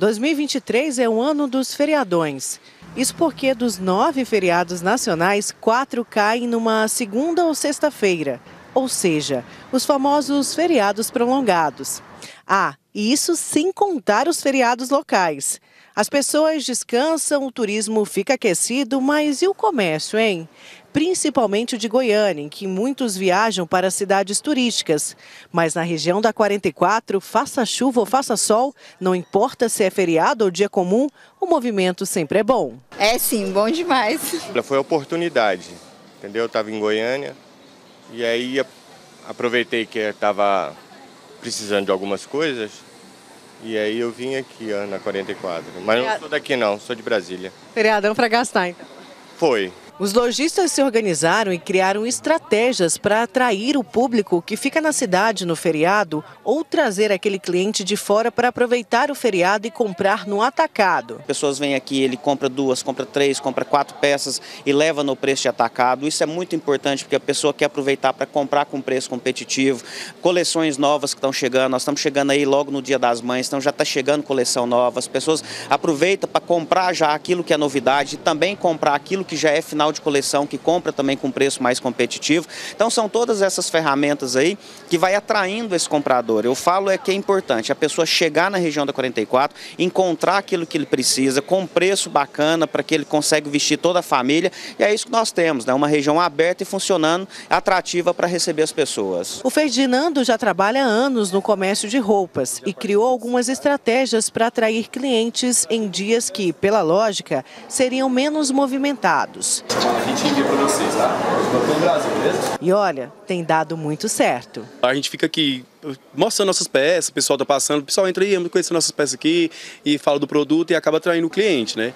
2023 é o ano dos feriadões. Isso porque dos 9 feriados nacionais, 4 caem numa segunda ou sexta-feira, ou seja, os famosos feriados prolongados. Ah, e isso sem contar os feriados locais. As pessoas descansam, o turismo fica aquecido, mas e o comércio, hein? Principalmente o de Goiânia, em que muitos viajam para cidades turísticas. Mas na região da 44, faça chuva ou faça sol, não importa se é feriado ou dia comum, o movimento sempre é bom. É sim, bom demais. Foi a oportunidade, entendeu? Eu estava em Goiânia e aí aproveitei que eu estava precisando de algumas coisas. E aí eu vim aqui, ó, na 44. Mas não sou daqui não, sou de Brasília. Feriadão para gastar, então. Foi. Os lojistas se organizaram e criaram estratégias para atrair o público que fica na cidade no feriado ou trazer aquele cliente de fora para aproveitar o feriado e comprar no atacado. Pessoas vêm aqui, ele compra 2, compra 3, compra 4 peças e leva no preço de atacado. Isso é muito importante porque a pessoa quer aproveitar para comprar com preço competitivo. Coleções novas que estão chegando, nós estamos chegando aí logo no Dia das Mães, então já está chegando coleção nova. As pessoas aproveitam para comprar já aquilo que é novidade e também comprar aquilo que já é final de coleção, que compra também com preço mais competitivo. Então são todas essas ferramentas aí que vai atraindo esse comprador. Eu falo é que é importante a pessoa chegar na região da 44, encontrar aquilo que ele precisa, com preço bacana para que ele consiga vestir toda a família, e é isso que nós temos, né? Uma região aberta e funcionando, atrativa para receber as pessoas. O Ferdinando já trabalha há anos no comércio de roupas e criou algumas estratégias para atrair clientes em dias que, pela lógica, seriam menos movimentados. A gente envia para vocês, tá? Todo Brasil, beleza? E olha, tem dado muito certo. A gente fica aqui mostrando nossas peças, o pessoal tá passando, o pessoal entra aí, conhece nossas peças aqui e fala do produto e acaba atraindo o cliente, né?